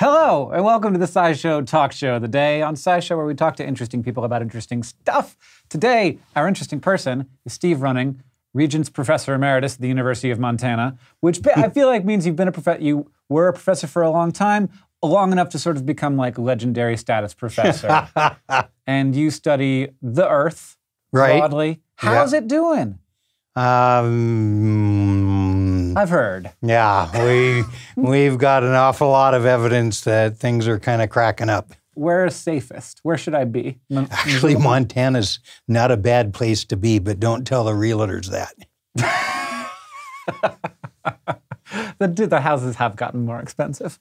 Hello, and welcome to the SciShow Talk Show, the day on SciShow where we talk to interesting people about interesting stuff. Today, our interesting person is Steve Running, Regents Professor Emeritus at the University of Montana, which I feel like means you've been you were a professor for a long time, long enough to sort of become like legendary status professor. And you study the Earth, right? Broadly. How's it doing? I've heard. Yeah, we've got an awful lot of evidence that things are kind of cracking up. Where's safest? Where should I be? Actually, Montana's not a bad place to be, but don't tell the realtors that. The houses have gotten more expensive.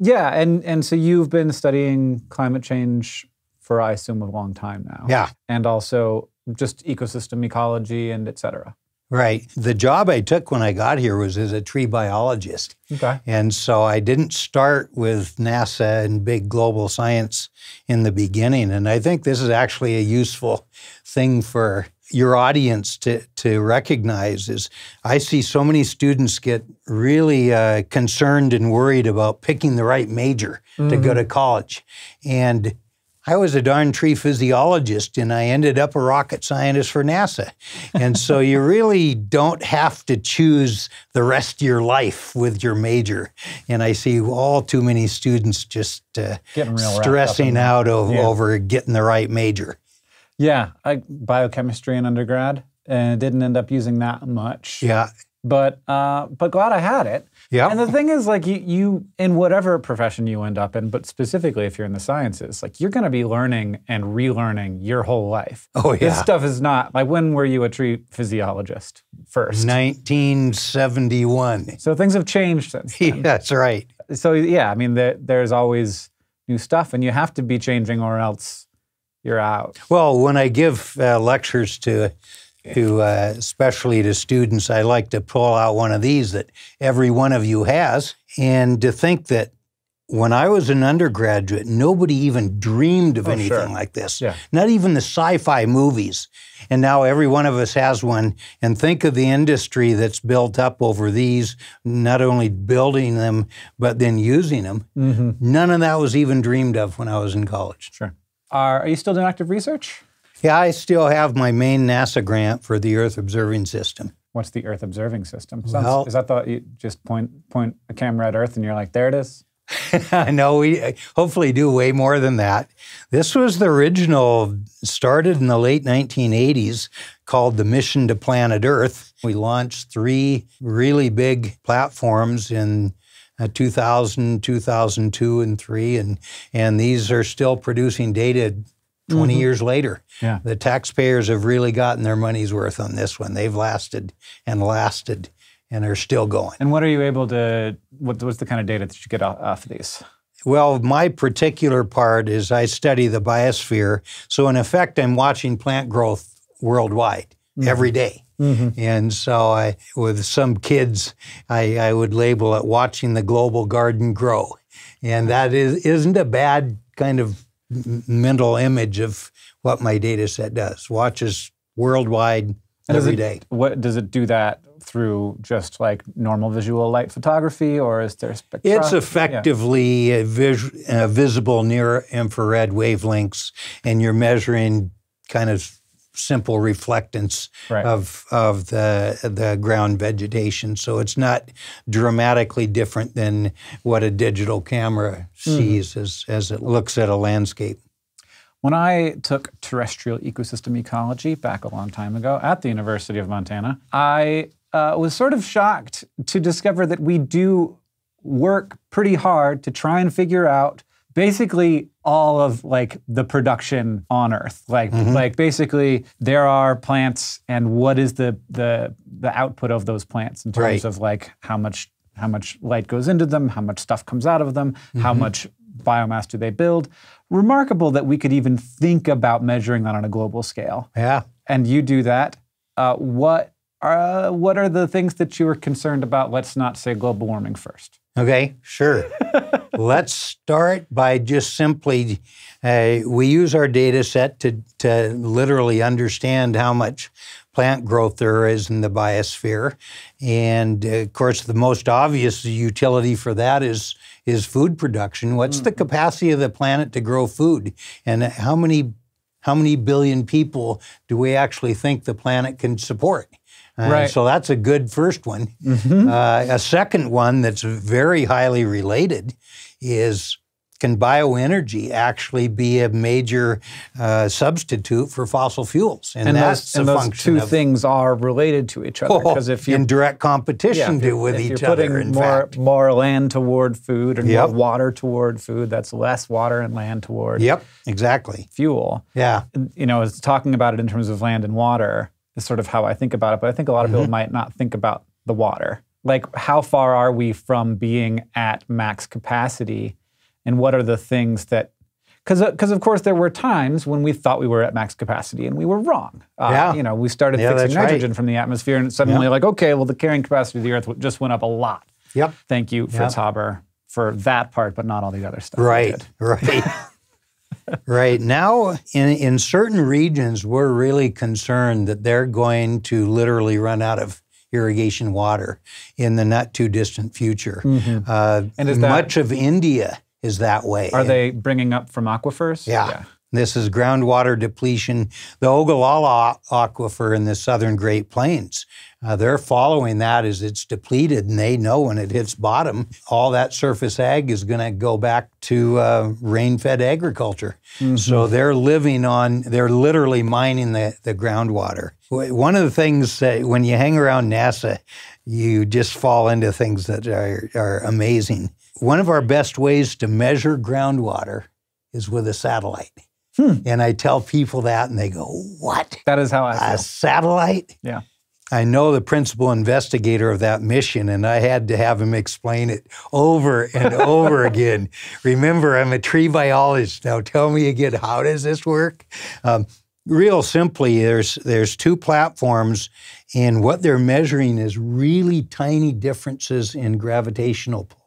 Yeah, and so you've been studying climate change for, I assume, a long time now. Yeah. And also just ecosystem ecology and et cetera. Right. The job I took when I got here was as a tree biologist. Okay. And so I didn't start with NASA and big global science in the beginning. And I think this is actually a useful thing for your audience to recognize is I see so many students get really concerned and worried about picking the right major to go to college. And I was a darn tree physiologist, and I ended up a rocket scientist for NASA. And so you really don't have to choose the rest of your life with your major. And I see all too many students just stressing out over getting the right major. Yeah, biochemistry in undergrad, and didn't end up using that much. Yeah. But glad I had it. Yeah. And the thing is, like, you in whatever profession you end up in, but specifically if you're in the sciences, like, you're going to be learning and relearning your whole life. Oh, yeah. This stuff is not, like, when were you a tree physiologist first? 1971. So things have changed since then. Yeah, that's right. So, yeah, I mean, there's always new stuff, and you have to be changing or else you're out. Well, when I give lectures especially to students, I like to pull out one of these that every one of you has. And to think that when I was an undergraduate, nobody even dreamed of anything like this. Yeah. Not even the sci-fi movies. And now every one of us has one. And think of the industry that's built up over these, not only building them, but then using them. Mm-hmm. None of that was even dreamed of when I was in college. Sure. Are you still doing active research? Yeah, I still have my main NASA grant for the Earth Observing System. What's the Earth Observing System? Sounds, well, is that the, you just point a camera at Earth and you're like, there it is? No, we hopefully do way more than that. This was the original, started in the late 1980s, called the Mission to Planet Earth. We launched three really big platforms in 2000, 2002, and 2003, and these are still producing data 20 years later. Yeah. The taxpayers have really gotten their money's worth on this one. They've lasted and lasted and are still going. And what are you able to, what's the kind of data that you get off of these? Well, my particular part is I study the biosphere. So in effect, I'm watching plant growth worldwide every day. Mm-hmm. And so with some kids, I would label it watching the global garden grow. And that isn't a bad kind of mental image of what my data set does. Watches worldwide every day. What does it do that through, just like normal visual light photography, or is there spectroscopy? It's effectively visible near infrared wavelengths, and you're measuring kind of simple reflectance of the ground vegetation. So it's not dramatically different than what a digital camera sees as it looks at a landscape. When I took terrestrial ecosystem ecology back a long time ago at the University of Montana, I was sort of shocked to discover that we do work pretty hard to try and figure out basically all of, like, the production on Earth. Like, like basically there are plants, and what is the output of those plants in terms of, like, how much light goes into them, how much stuff comes out of them, how much biomass do they build. Remarkable that we could even think about measuring that on a global scale. Yeah. And you do that. What are the things that you are concerned about? Let's not say global warming first. Okay, sure. Let's start by just simply, we use our data set to literally understand how much plant growth there is in the biosphere. And of course, the most obvious utility for that is is food production. What's the capacity of the planet to grow food? And how many billion people do we actually think the planet can support? Right. So that's a good first one. A second one that's very highly related is, can bioenergy actually be a major substitute for fossil fuels? And that's the function. And those two things are related to each other, because if you're in direct competition with each other, if you're putting more land toward food and more water toward food, that's less water and land toward fuel. Yeah, you know, talking about it in terms of land and water is sort of how I think about it, but I think a lot of people might not think about the water. Like, how far are we from being at max capacity? And what are the things that, because of course there were times when we thought we were at max capacity and we were wrong. You know, we started fixing nitrogen from the atmosphere and suddenly like, okay, well the carrying capacity of the Earth just went up a lot. Thank you, Fritz Haber, for that part, but not all the other stuff. Right. Now, in certain regions, we're really concerned that they're going to literally run out of irrigation water in the not too distant future. And is that, much of India is that way. Are they bringing up from aquifers? Yeah. This is groundwater depletion. The Ogallala Aquifer in the Southern Great Plains, they're following that as it's depleted, and they know when it hits bottom, all that surface ag is going to go back to rain-fed agriculture. So they're living on, they're literally mining the groundwater. One of the things that when you hang around NASA, you just fall into things that are amazing. One of our best ways to measure groundwater is with a satellite. And I tell people that and they go, what? That is how I feel. A satellite? Yeah. I know the principal investigator of that mission, and I had to have him explain it over and over again. Remember, I'm a tree biologist. Now tell me again, how does this work? Real simply, there's two platforms, and what they're measuring is really tiny differences in gravitational pull.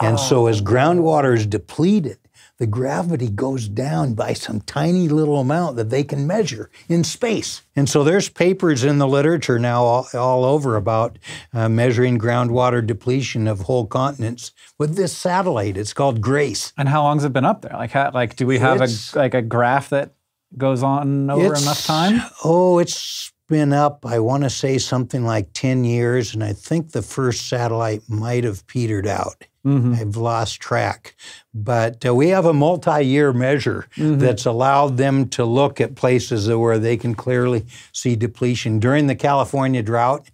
And so as groundwater is depleted, the gravity goes down by some tiny little amount that they can measure in space. And so there's papers in the literature now all over about measuring groundwater depletion of whole continents with this satellite. It's called GRACE. And how long's it been up there? Like, how, like, do we have a graph that goes on over enough time? Oh, it's been up, I want to say something like 10 years, and I think the first satellite might have petered out. I've lost track. But we have a multi-year measure that's allowed them to look at places where they can clearly see depletion. During the California drought,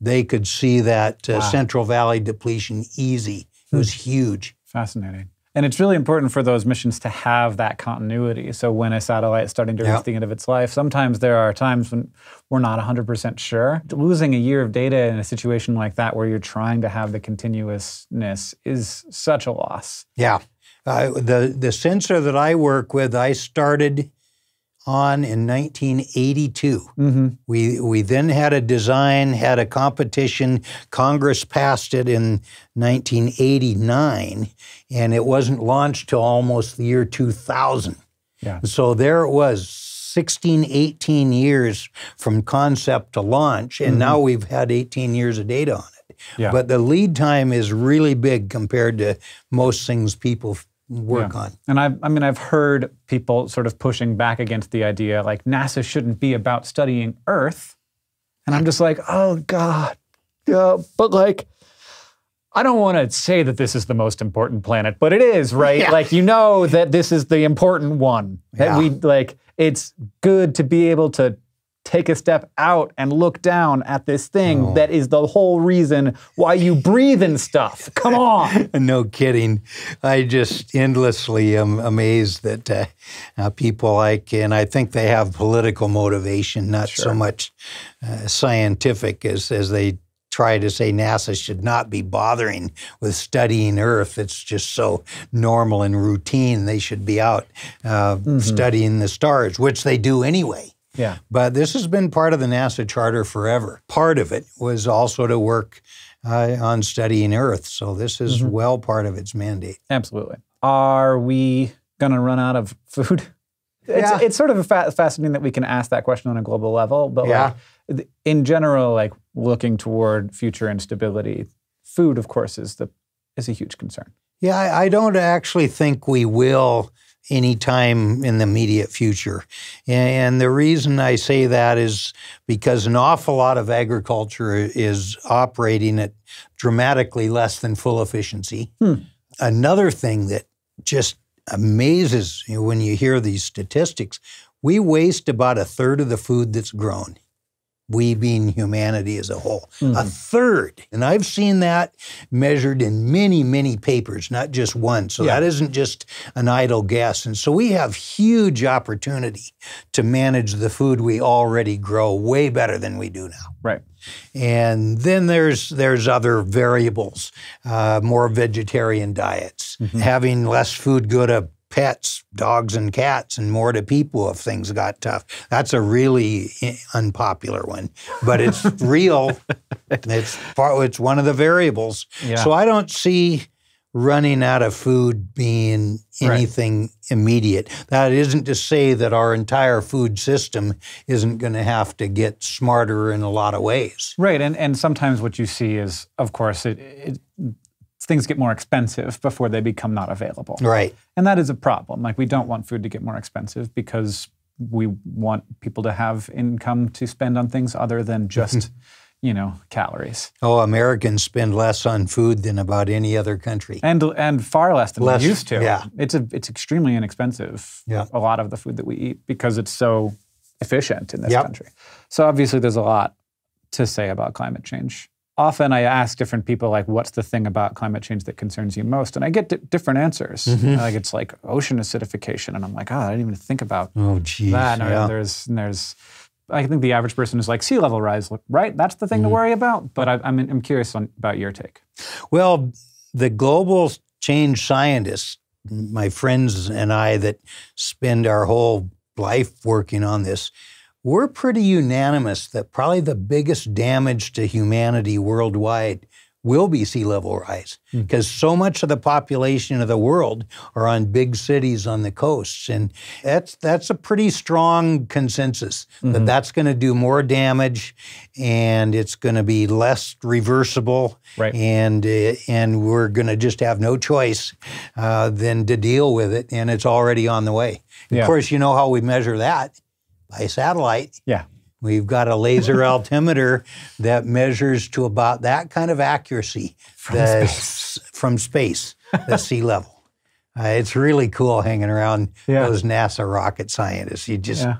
they could see that Central Valley depletion easy. It was huge. Fascinating. And it's really important for those missions to have that continuity. So when a satellite is starting to reach the end of its life, sometimes there are times when we're not 100% sure. Losing a year of data in a situation like that where you're trying to have the continuousness is such a loss. Yeah. The sensor that I work with, I started on in 1982. We then had a design, had a competition. Congress passed it in 1989, and it wasn't launched till almost the year 2000. So there it was, 16, 18 years from concept to launch, and now we've had 18 years of data on it. But the lead time is really big compared to most things people work on. And I've heard people sort of pushing back against the idea, like, NASA shouldn't be about studying Earth. And I'm just like, oh God, but like, I don't want to say that this is the most important planet, but it is, right? Like, you know that this is the important one. That we, like, it's good to be able to take a step out and look down at this thing that is the whole reason why you breathe and stuff. Come on. No kidding. I just endlessly am amazed that people like, and I think they have political motivation, not so much scientific, as they try to say NASA should not be bothering with studying Earth. It's just so normal and routine. They should be out studying the stars, which they do anyway. But this has been part of the NASA charter forever. Part of it was also to work on studying Earth. So this is well part of its mandate. Absolutely. Are we going to run out of food? It's sort of fascinating that we can ask that question on a global level. But like, in general, like looking toward future instability, food, of course, is a huge concern. Yeah, I don't actually think we will anytime in the immediate future. And the reason I say that is because an awful lot of agriculture is operating at dramatically less than full efficiency. Hmm. Another thing that just amazes you when you hear these statistics, we waste about a third of the food that's grown. We being humanity as a whole, mm-hmm. a third. And I've seen that measured in many, many papers, not just one. So yeah. that isn't just an idle guess. And so we have huge opportunity to manage the food we already grow way better than we do now. Right. And then there's other variables, more vegetarian diets, mm-hmm. having less food go to pets, dogs and cats, and more to people if things got tough. That's a really unpopular one, but it's real. It's one of the variables. Yeah. So I don't see running out of food being anything right. immediate. That isn't to say that our entire food system isn't going to have to get smarter in a lot of ways. Right, and sometimes what you see is, of course, things get more expensive before they become not available. Right. And that is a problem. Like, we don't want food to get more expensive because we want people to have income to spend on things other than just, you know, calories. Oh, Americans spend less on food than about any other country. And far less than we used to. Yeah. It's extremely inexpensive, yeah. a lot of the food that we eat, because it's so efficient in this yep. country. So obviously there's a lot to say about climate change. Often I ask different people, like, what's the thing about climate change that concerns you most? And I get different answers. Mm-hmm. You know, like, it's like ocean acidification. And I'm like, oh, I didn't even think about that. Or yeah. there's, I think the average person is like, sea level rise, right? That's the thing mm-hmm. to worry about. But I'm curious about your take. Well, the global change scientists, my friends and I that spend our whole life working on this, we're pretty unanimous that probably the biggest damage to humanity worldwide will be sea level rise, because mm-hmm. so much of the population of the world are on big cities on the coasts. And that's a pretty strong consensus mm-hmm. that that's going to do more damage, and it's going to be less reversible. Right. And we're going to just have no choice than to deal with it. And it's already on the way. Yeah. Of course, you know how we measure that. By satellite. Yeah. We've got a laser altimeter that measures to about that kind of accuracy from space, the sea level. It's really cool hanging around yeah. those NASA rocket scientists. You just yeah.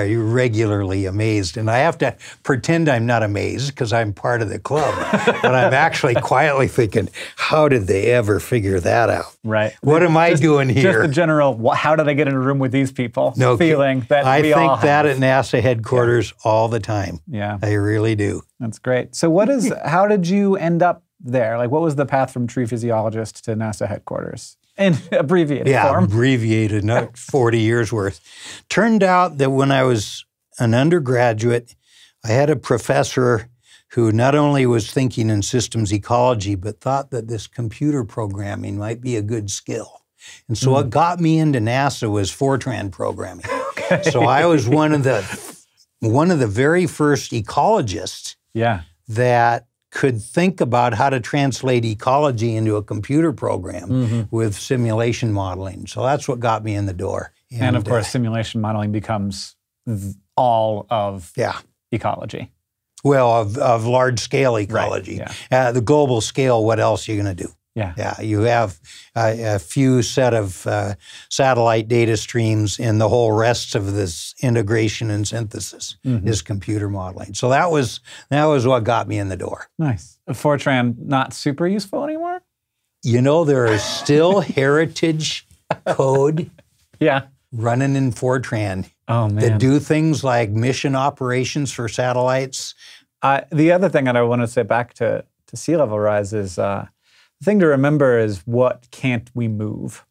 are regularly amazed. And I have to pretend I'm not amazed because I'm part of the club. But I'm actually quietly thinking, how did they ever figure that out? Right. What am I doing here? Just the general, how did I get in a room with these people? No feeling that I we think all that have. At NASA headquarters yeah. all the time. Yeah. I really do. That's great. So what is, how did you end up there? Like, what was the path from tree physiologist to NASA headquarters? In abbreviated form. Yeah, abbreviated, not 40 years worth. Turned out that when I was an undergraduate, I had a professor who not only was thinking in systems ecology, but thought that this computer programming might be a good skill. And so what got me into NASA was Fortran programming. Okay. So I was one of the very first ecologists yeah. that could think about how to translate ecology into a computer program mm-hmm. with simulation modeling. So that's what got me in the door. And of course, simulation modeling becomes all of yeah. ecology. Well, of large-scale ecology. Right. Yeah. The global scale, what else are you going to do? Yeah. Yeah, you have a few set of satellite data streams, and the whole rest of this integration and synthesis mm-hmm. is computer modeling. So that was what got me in the door. Nice. Fortran not super useful anymore? You know, there is still heritage code yeah. running in Fortran that do things like mission operations for satellites. The other thing that I want to say back to sea level rise is the thing to remember is, what can't we move?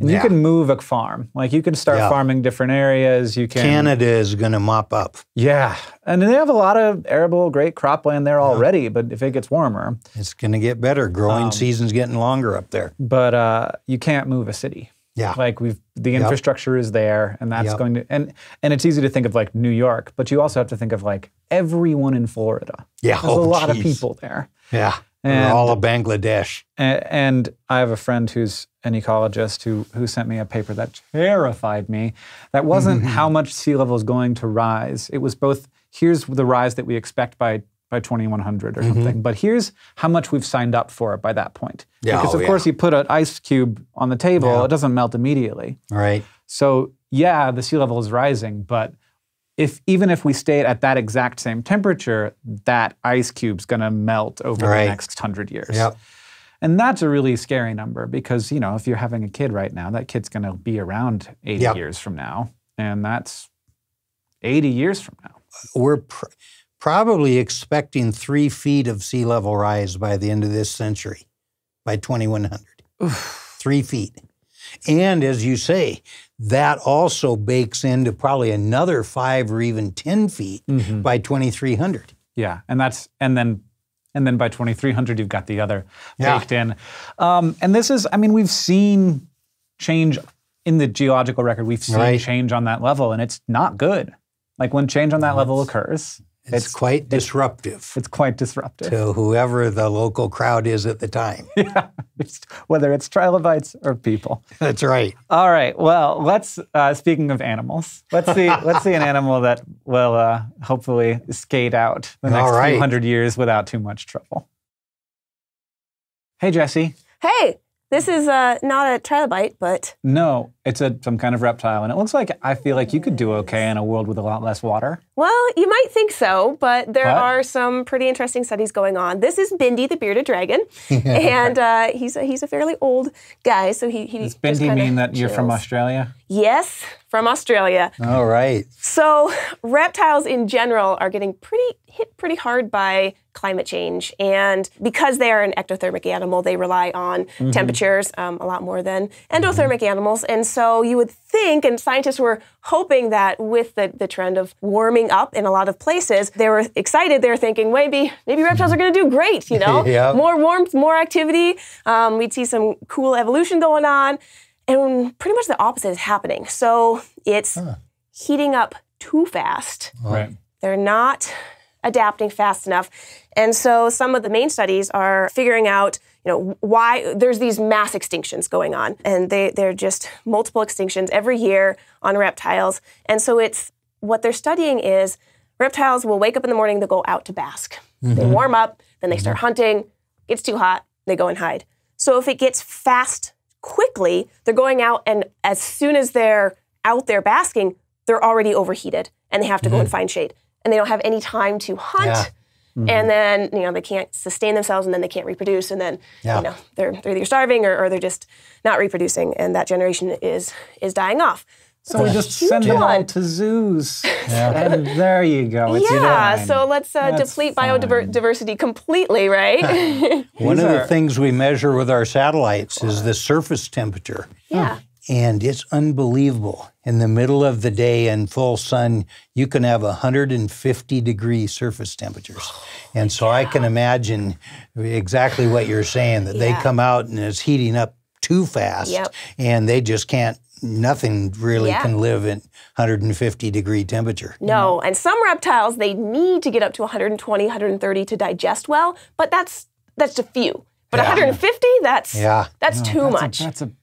And yeah. you can move a farm. Like, you can start yeah. farming different areas. You can. Canada is going to mop up. Yeah. And they have a lot of arable, great cropland there already, yeah. but if it gets warmer, it's going to get better. Growing season's getting longer up there. But you can't move a city. Yeah. Like, the infrastructure yep. is there, and that's yep. going to, and it's easy to think of like New York, but you also have to think of like everyone in Florida. Yeah. There's a lot of people there. Yeah. all of Bangladesh. And I have a friend who's an ecologist who sent me a paper that terrified me. That wasn't how much sea level is going to rise. It was both, here's the rise that we expect by 2100 or something, but here's how much we've signed up for by that point. Yeah, because of course you put an ice cube on the table, it doesn't melt immediately. Right. So yeah, the sea level is rising, but even if we stayed at that exact same temperature, that ice cube's gonna melt over the next 100 years. Yep. And that's a really scary number because, you know, if you're having a kid right now, that kid's gonna be around 80 years from now, and that's 80 years from now. We're probably expecting 3 feet of sea level rise by the end of this century, by 2100. Oof. 3 feet. And as you say, that also bakes into probably another 5 or even 10 feet by 2300. Yeah, and that's and then by 2300 you've got the other baked in. And this is, I mean, we've seen change in the geological record. We've seen change on that level, and it's not good. Like when change on that level occurs, it's quite disruptive. It's quite disruptive. To whoever the local crowd is at the time. Yeah, whether it's trilobites or people. That's right. All right, well, let's, speaking of animals, let's see an animal that will hopefully skate out the next 200 years without too much trouble. Hey, Jessi. Hey, this is not a trilobite, but. No, it's some kind of reptile, and it looks like, I feel like you could do okay in a world with a lot less water. Well, you might think so, but there are some pretty interesting studies going on. This is Bindi, the bearded dragon, and he's a fairly old guy, so he Does Bindi mean that you're from Australia? Yes, from Australia. All right. So reptiles in general are getting hit pretty hard by climate change, and because they are an ectothermic animal, they rely on temperatures a lot more than endothermic animals, and so you would think, and scientists were hoping that with the trend of warming up in a lot of places, they were excited. They were thinking, maybe reptiles are going to do great, you know? More warmth, more activity. We'd see some cool evolution going on. And pretty much the opposite is happening. So it's heating up too fast. Right. They're not adapting fast enough. And so some of the main studies are figuring out, you know, why there's these mass extinctions going on. And they're just multiple extinctions every year on reptiles. And so it's, what they're studying is reptiles will wake up in the morning, they'll go out to bask. They warm up, then they start hunting. It's too hot, they go and hide. So if it gets fast quickly, they're going out, and as soon as they're out there basking, they're already overheated and they have to go and find shade. And they don't have any time to hunt. Yeah. And then, you know, they can't sustain themselves, and then they can't reproduce, and then, you know, they're either starving or they're just not reproducing, and that generation is dying off. So we just send them all to zoos, and there you go. It's so let's deplete biodiversity completely, right? One of the things we measure with our satellites is the surface temperature. Yeah. And it's unbelievable. In the middle of the day in full sun, you can have 150-degree surface temperatures. And so I can imagine exactly what you're saying, that they come out and it's heating up too fast, and they just can't, nothing really can live at 150-degree temperature. No, and some reptiles, they need to get up to 120, 130 to digest well, but that's a few. But 150, that's too much.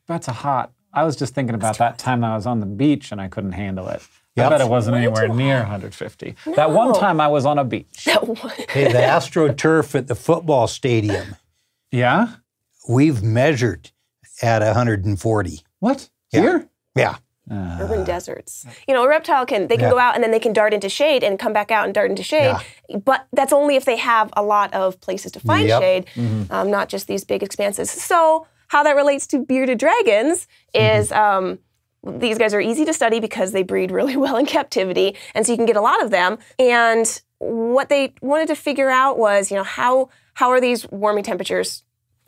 That's a hot. I was just thinking about that time that I was on the beach and I couldn't handle it. Yep. I bet it wasn't anywhere near 150. No. That one time I was on a beach. Hey, the AstroTurf at the football stadium. Yeah? We've measured at 140. What? Here? Yeah. Urban deserts. You know, a reptile they can go out and then they can dart into shade and come back out and dart into shade, but that's only if they have a lot of places to find shade, not just these big expanses. So how that relates to bearded dragons is these guys are easy to study because they breed really well in captivity, and so you can get a lot of them. And what they wanted to figure out was, you know, how are these warming temperatures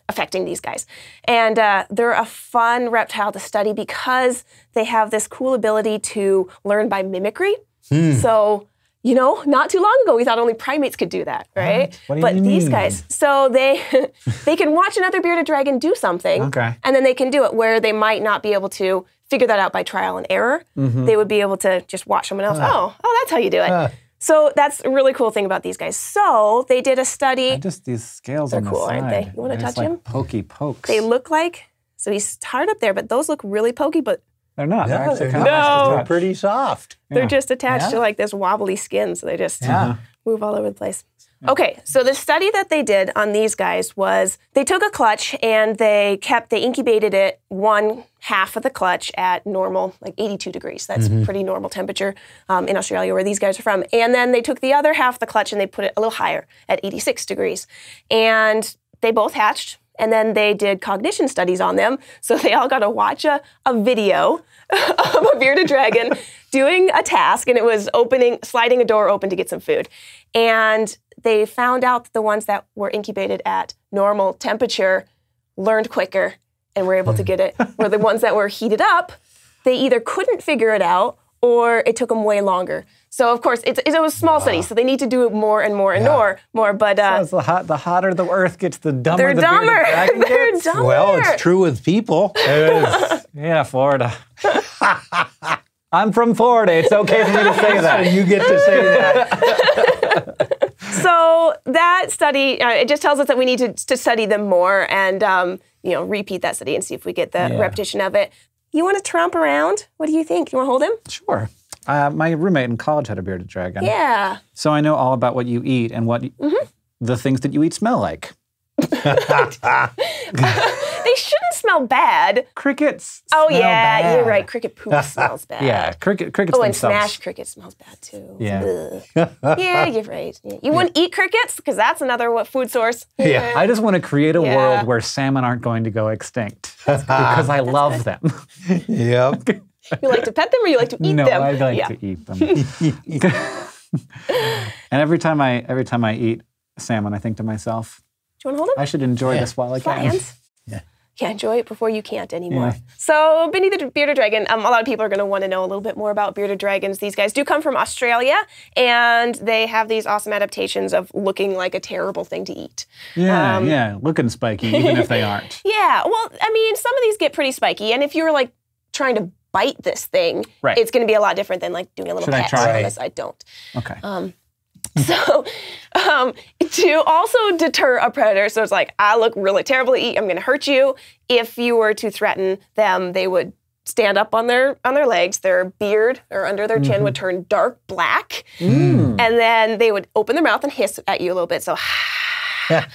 affecting these guys? And they're a fun reptile to study because they have this cool ability to learn by mimicry. So, you know, not too long ago we thought only primates could do that, right? But these guys, so they can watch another bearded dragon do something, and then they can do it, where they might not be able to figure that out by trial and error. They would be able to just watch someone else. Oh, that's how you do it. So that's a really cool thing about these guys. So they did a study. And just these scales on the cool, side. Aren't they? You want to touch them? Pokey pokes. They look like, so he's hard up there, but those look really pokey, but they're not. Yeah, they're kind of they're pretty soft. Yeah. They're just attached to like this wobbly skin, so they just move all over the place. Yeah. Okay, so the study that they did on these guys was they took a clutch and they incubated it 1/2 of the clutch at normal, like 82 degrees. That's pretty normal temperature in Australia where these guys are from. And then they took the other half of the clutch and they put it a little higher at 86 degrees. And they both hatched. And then they did cognition studies on them. So they all got to watch a video of a bearded dragon doing a task. And it was sliding a door open to get some food. And they found out that the ones that were incubated at normal temperature learned quicker and were able to get it. Where the ones that were heated up, they either couldn't figure it out or it took them way longer. So of course, it was a small study, so they need to do it more and more and more. But so the hotter the Earth gets, the dumber the bearded dragon gets. They're dumber. Well, it's true with people. It is. Yeah, Florida. I'm from Florida. It's okay for me to say that. You get to say that. So that study, it just tells us that we need to study them more and you know, repeat that study and see if we get the repetition of it. You want to tromp around? What do you think? You want to hold him? Sure. My roommate in college had a bearded dragon. Yeah. So I know all about what you eat and what the things that you eat smell like. They shouldn't smell bad. Crickets. Oh yeah, bad. You're right. Cricket poop smells bad. Yeah, crickets. Oh, and smashed cricket smells bad too. Yeah. Yeah, you're right. Yeah. You wouldn't eat crickets because that's another food source. Yeah. I just want to create a world where salmon aren't going to go extinct because I love them. Yep. You like to pet them or you like to eat them? No, I like to eat them. And every time I eat salmon, I think to myself, do you want to hold it? I should enjoy this while I can. Yeah. Yeah, enjoy it before you can't anymore. Yeah. So Bindi the bearded dragon, a lot of people are going to want to know a little bit more about bearded dragons. These guys do come from Australia, and they have these awesome adaptations of looking like a terrible thing to eat. Yeah, looking spiky, even if they aren't. Yeah, well, I mean, some of these get pretty spiky, and if you're, like, trying to bite this thing, it's going to be a lot different than, like, doing a little pet on this. I don't. Okay. So to also deter a predator, so it's like, I look really terrible to eat, I'm going to hurt you. If you were to threaten them, they would stand up on their legs, their beard or under their chin would turn dark black, and then they would open their mouth and hiss at you a little bit, so and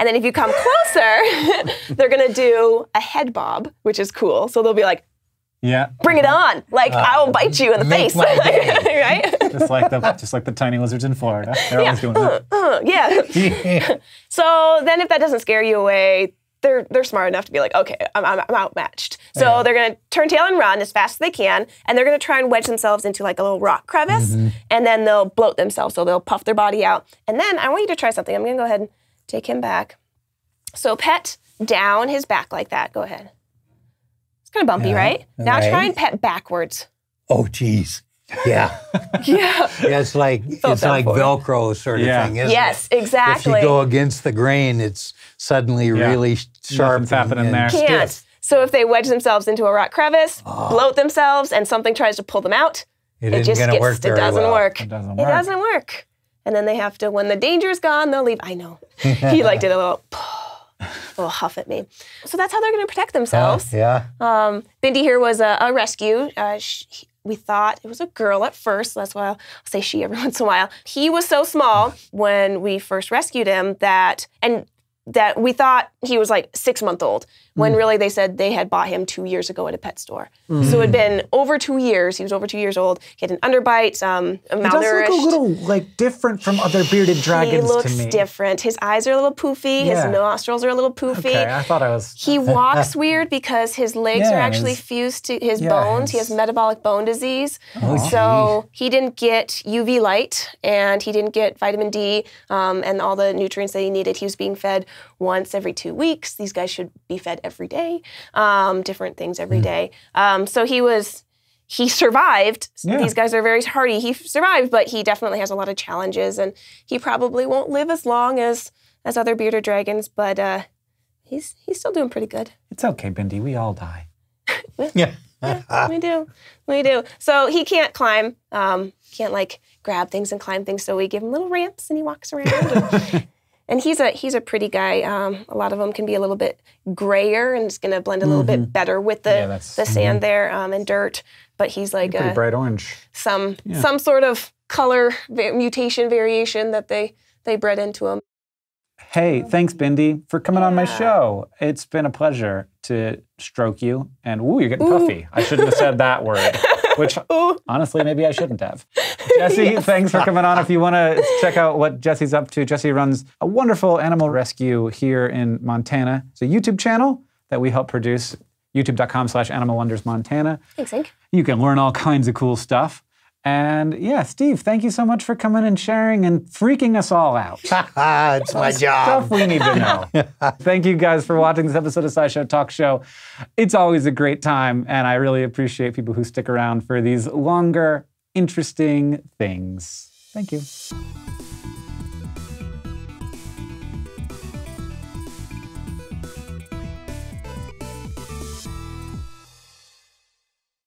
then if you come closer, they're going to do a head bob, which is cool. So they'll be like, yeah. Bring it on. Like, I will bite you in the face. Right? Just like the tiny lizards in Florida. They're always doing that. So then if that doesn't scare you away, they're smart enough to be like, okay, I'm outmatched. So they're going to turn tail and run as fast as they can, and they're going to try and wedge themselves into like a little rock crevice, and then they'll bloat themselves. So they'll puff their body out. And then I want you to try something. I'm going to go ahead and take him back. So pet down his back like that. Go ahead. Kind of bumpy, right? Now try and pet backwards. Oh, geez. Yeah. It's like Velcro sort of thing, isn't it? Yes, exactly. If you go against the grain, it's suddenly really sharp and there. Can't. So if they wedge themselves into a rock crevice, bloat themselves, and something tries to pull them out, it just doesn't work. It doesn't work. It doesn't work. And then they have to, when the danger's gone, they'll leave. I know. He like did a little little huff at me. So that's how they're going to protect themselves. Bindi here was a rescue. We thought it was a girl at first. So that's why I'll say she every once in a while. He was so small when we first rescued him that we thought he was like 6 months old, when really they said they had bought him 2 years ago at a pet store. So it had been over 2 years. He was over 2 years old. He had an underbite, malnourished. He does look a little like different from other bearded dragons to me. He looks different. His eyes are a little poofy. His nostrils are a little poofy. Okay, I thought I was... He walks weird because his legs are actually fused to his bones. He has metabolic bone disease. Oh, so he didn't get UV light, and he didn't get vitamin D and all the nutrients that he needed. He was being fed once every 2 weeks. These guys should be fed every day, different things every day. So he survived. These guys are very hardy. He survived, but he definitely has a lot of challenges, and he probably won't live as long as other bearded dragons, but he's still doing pretty good. It's okay, Bindi. We all die. Yeah, we do. We do. So he can't climb. Can't like grab things and climb things. So we give him little ramps and he walks around. And he's a pretty guy. A lot of them can be a little bit grayer and it's going to blend a little bit better with the sand there and dirt. But he's like a bright orange. Some sort of color mutation variation that they bred into him. Hey, thanks, Bindi, for coming on my show. It's been a pleasure to stroke you. And ooh, you're getting puffy. I shouldn't have said that word, which honestly, maybe I shouldn't have. Jessi, thanks for coming on. If you want to check out what Jessi's up to, Jessi runs a wonderful animal rescue here in Montana. It's a YouTube channel that we help produce, youtube.com/Animal Wonders Montana. Thanks, Hank. You can learn all kinds of cool stuff. And yeah, Steve, thank you so much for coming and sharing and freaking us all out. It's my job. Stuff we need to know. Thank you guys for watching this episode of SciShow Talk Show. It's always a great time, and I really appreciate people who stick around for these longer, interesting things. Thank you.